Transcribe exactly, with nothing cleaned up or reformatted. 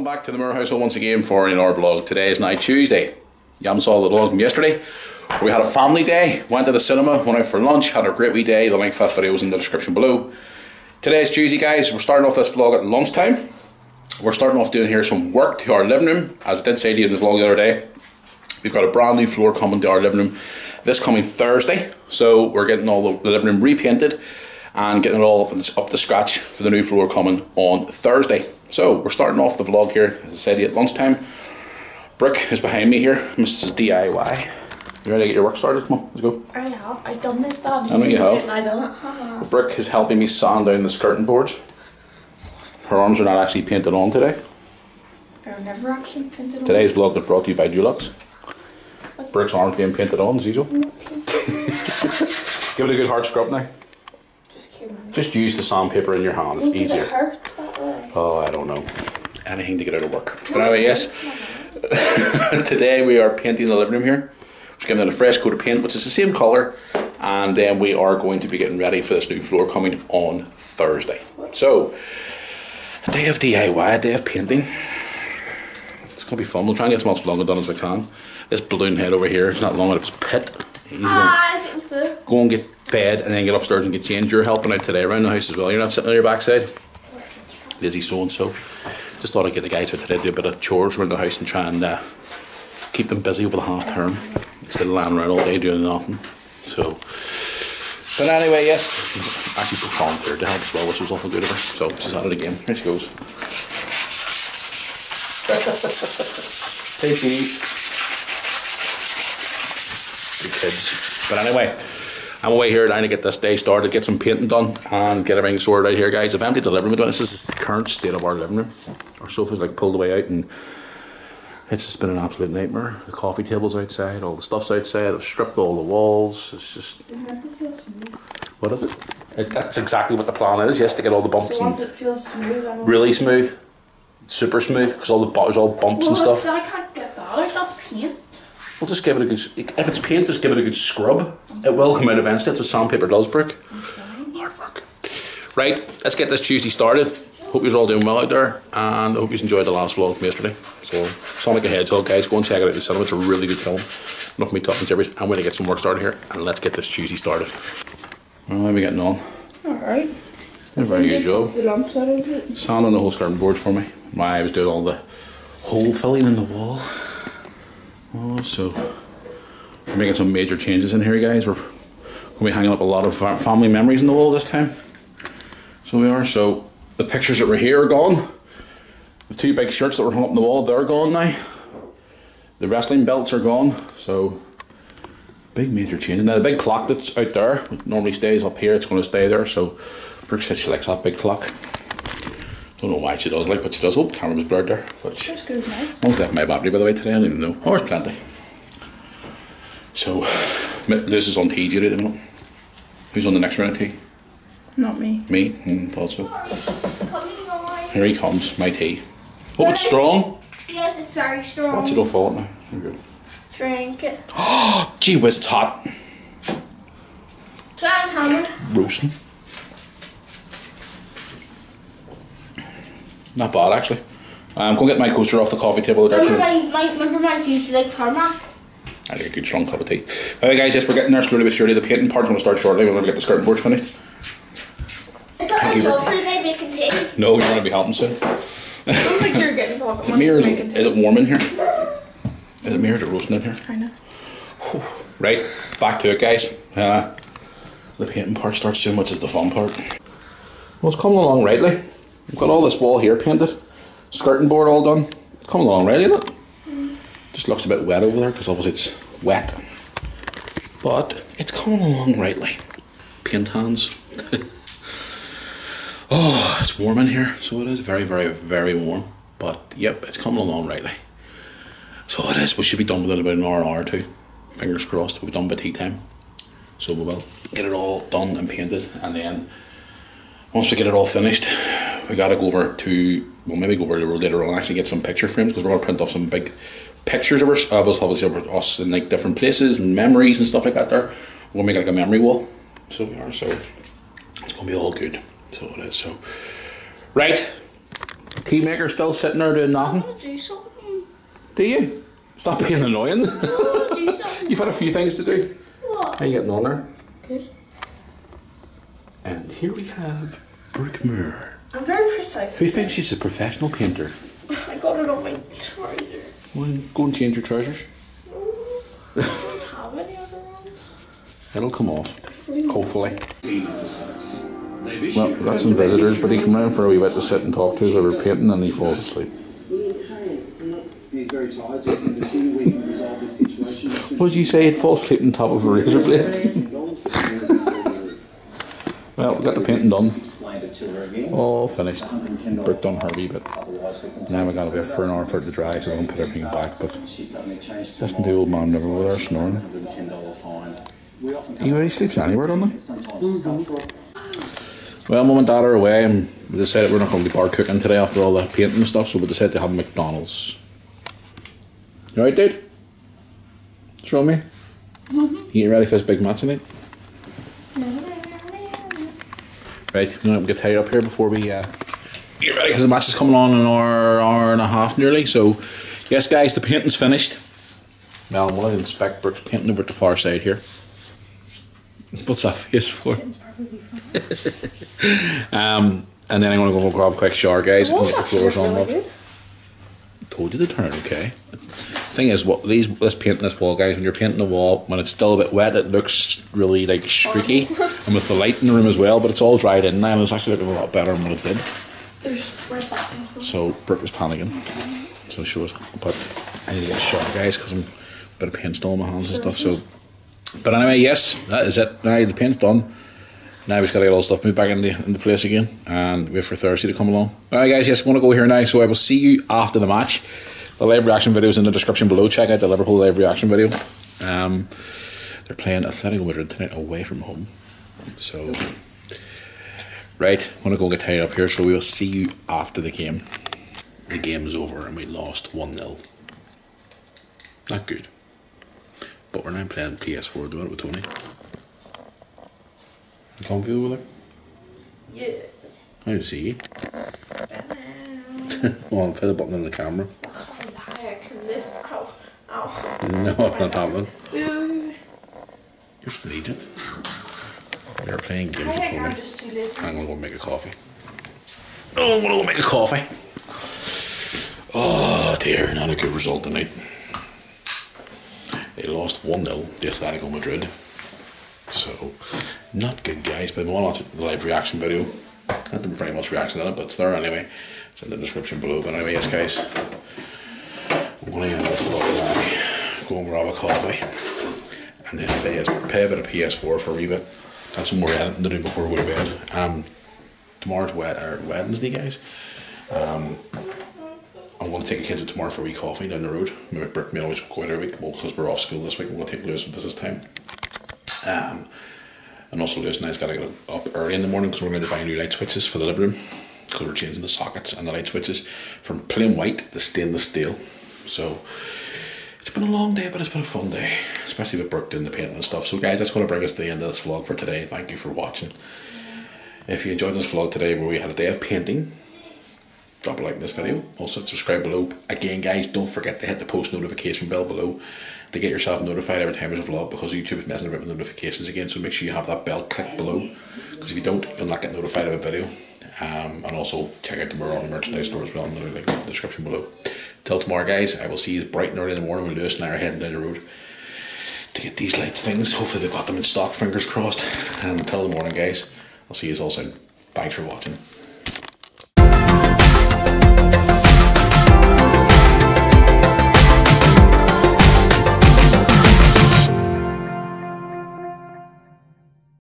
Welcome back to the Mirror Household once again for another vlog. Today is now Tuesday. You haven't saw the vlog from yesterday. We had a family day, went to the cinema, went out for lunch, had a great wee day. The link for that video is in the description below. Today is Tuesday, guys. We're starting off this vlog at lunchtime. We're starting off doing here some work to our living room. As I did say to you in the vlog the other day, we've got a brand new floor coming to our living room this coming Thursday. So we're getting all the living room repainted and getting it all up, up to scratch for the new floor coming on Thursday. So we're starting off the vlog here, as I said, at lunchtime. Brooke is behind me here, Missus D I Y. You ready to get your work started? Come on, let's go. I have. I've done this, Dad. I know you have. I've done it. Brooke is helping me sand down the skirting boards. Her arms are not actually painted on today. They're never actually painted on. Today's vlog is brought to you by Dulux. Brooke's arms being painted on, as usual. I'm not painted. Give it a good hard scrub now. Just use the sandpaper in your hand, it's easier. It hurts that way. Oh, I don't know. Anything to get out of work. But no, anyway, yes, today we are painting the living room here. We're giving it a fresh coat of paint, which is the same colour. And then we are going to be getting ready for this new floor coming on Thursday. So, a day of D I Y, a day of painting. It's going to be fun. We'll try and get as much longer done as we can. This balloon head over here, it's not long enough, it's pit. He's ah, gonna so. Go and get fed and then get upstairs and get changed. You're helping out today around the house as well. You're not sitting on your backside. Lizzie so and so. Just thought I'd get the guys out today to do a bit of chores around the house and try and uh, keep them busy over the half term. Instead of lying around all day doing nothing. So, but anyway, yes. Actually put volunteer to help as well, which was awful good of her. So she's at it again. Here she goes. Take these. Kids. But anyway, I'm away here trying to get this day started, get some painting done and get everything sorted out here, guys. I've emptied the living room. This is the current state of our living room. Our sofa's like pulled away out and it's just been an absolute nightmare. The coffee table's outside, all the stuff's outside, I've stripped all the walls. It's just... Isn't that to feel smooth? What is it? it? That's exactly what the plan is, yes, to get all the bumps so once and... it feels smooth, I don't really know. Smooth. Super smooth, because all the there's all bumps well, and stuff. I can't get that out, that's paint. We'll just give it a good, if it's paint, just give it a good scrub. Okay. It will come out eventually, that's what sandpaper does, Brooke. Okay. Hard work. Right, let's get this Tuesday started. Hope you're all doing well out there, and I hope you enjoyed the last vlog from yesterday. So, Sonic the Hedgehog, guys, go and check it out in the cinema, it's a really good film. Enough me talking gibberish, I'm going to get some work started here, and let's get this Tuesday started. Well, how are we getting on? Alright. Did a very good job. The lamps out of it. Sand on the whole skirting boards for me. My eye was doing all the hole filling in the wall. Oh, so we're making some major changes in here, guys. We're going to be hanging up a lot of family memories in the wall this time. So we are. So the pictures that were here are gone. The two big shirts that were hung up in the wall, they're gone now. The wrestling belts are gone. So big major changes. Now the big clock that's out there, which normally stays up here, it's going to stay there. So Brooke says she likes that big clock. Don't know why she does like, but she does. Oh, the camera was blurred there. But that's good, nice. I don't have my battery, by the way, today. I don't even know. Oh, there's plenty. So, this is on tea duty at the minute. Who's on the next round of tea? Not me. Me? Mm, thought so. Oh, here he comes, my tea. Oh, it's strong. Yes, it's very strong. Watch it, don't fall now. You're good. Drink it. Oh, gee whiz, it's hot. Try and hammer. Roasting. Not bad, actually. I'm um, going to get my coaster off the coffee table. Remember my, my, remember my juice, like tarmac? I like a good strong cup of tea. Alright guys, yes, we're getting there slowly but surely. The painting part's going to start shortly. We're going to get the skirting boards finished. Is that my job for today, making tea? No, you're going to be helping soon. I don't think you're getting involved. Is it, mirror, is, it, is it warm in here? Is it mirror or roasting in here? I know. Whew. Right, back to it, guys. Uh, the painting part starts soon, which is the fun part. Well, it's coming along rightly. We've got all this wall here painted, skirting board all done. It's coming along right, isn't it? Mm. Just looks a bit wet over there because obviously it's wet. But it's coming along rightly. Paint hands. Oh, it's warm in here, so it is very, very, very warm. But yep, it's coming along rightly. So it is. We should be done with it in about an hour, hour or two. Fingers crossed, we'll be done by tea time. So we will get it all done and painted, and then once we get it all finished, we gotta go over to, well, maybe go over to the road later on and actually get some picture frames, because we're gonna print off some big pictures of us, of us obviously of us in like different places and memories and stuff like that there. We're gonna make like a memory wall. So we are, so it's gonna be all good. So it is, so. Right, Keymaker's still sitting there doing nothing. I want to do something. Do you? Stop being annoying. I want to do something. You've had a few things to do. What? How are you getting on there? Good. And here we have Brooke Moore. I'm very precise. Who thinks she's a professional painter? I got it on my trousers. Well, go and change your trousers. No, I don't have any other ones. It'll come off. Hopefully. Well, we've got some visitors, but he came round for a wee bit to sit and talk to us over painting and he falls asleep. He's very tired, just to see we can resolve this situation. What did you say? He'd fall asleep on top of a razor blade? Well, we've got the painting done. All finished. Brooke done her wee bit. Now we've got to wait for an hour for it to dry, so we can put everything back. But listen to old man Liverpool over there snoring. Anyway, he sleeps anywhere, don't they? Mm-hmm. Well, Mum and Dad are away and we decided we're not going to be bar cooking today after all the painting and stuff, so we decided to have McDonald's. You alright, dude? What's wrong with me? Mm-hmm. You ready for this big match tonight? Mm-hmm. Right, we're going to get tied up here before we uh, get ready, because the match is coming on in an hour, hour and a half nearly. So, yes guys, the painting's finished. Well, I'm going to inspect Brooke's painting over at the far side here. What's that face for? um, and then I'm going to go grab a quick shower, guys, and get the floors on off. Told you to turn, okay? Thing is, what these this painting this wall, guys, when you're painting the wall, when it's still a bit wet, it looks really like streaky, and with the light in the room as well. But it's all dried in now, and it's actually looking a lot better than what it did. So Brooke was panicking. So she was, but I need to get a shower, guys, because I'm a bit of paint still on my hands and stuff. So. But anyway, yes, that is it. Now the paint's done. Now we've just got to get all the stuff moved back in the, in the place again and wait for Thursday to come along. Alright guys, yes, I want to go here now, so I will see you after the match. The live reaction video is in the description below. Check out the Liverpool live reaction video. Um, they're playing Atletico Madrid tonight away from home. So, right, I want to go get tied up here, so we will see you after the game. The game is over and we lost one nil. Not good. But we're now playing P S four doing it with Tony. You comfy over there? Yeah. I don't see you. Well, I'll put the button on the camera. I can lift. Ow. Ow. No, it's not happening. You're just an idiot. We're playing games with Tony. I'm, just too lazy. I'm gonna go make a coffee. Oh, I'm gonna go make a coffee. Oh dear, not a good result tonight. They lost one nil to Atletico Madrid. So, not good, guys. But if you want to watch the live reaction video, not very much reaction in it, but it's there anyway. It's in the description below. But anyway, yes, guys. I'm going to end this vlog now. Go and grab a coffee. And then today is pay a bit of P S four for a wee bit. Got some more editing to do before we go to bed. Um, tomorrow's wed or Wednesday, guys. Um... I'm going to take the kids tomorrow for a wee coffee down the road. Maybe Brooke may always go quite a week, well, because we're off school this week, we're going to take Lewis with us this time. Um, and also Lewis and I's got to get up early in the morning because we're going to buy new light switches for the living room. Because we're changing the sockets and the light switches from plain white to stainless steel. So, it's been a long day, but it's been a fun day. Especially with Brooke doing the painting and stuff. So guys, that's going to bring us to the end of this vlog for today. Thank you for watching. If you enjoyed this vlog today where we had a day of painting, drop a like in this video. Also subscribe below. Again guys, don't forget to hit the post notification bell below to get yourself notified every time there's a vlog, because YouTube is messing about with notifications again, so make sure you have that bell clicked below, because if you don't, you'll not get notified of a video. Um, and also check out the Murano merchandise store as well, in the link in the description below. Till tomorrow guys, I will see you bright and early in the morning when Lewis and I are heading down the road to get these lights things. Hopefully they've got them in stock, fingers crossed. And until the morning guys, I'll see you all soon. Thanks for watching.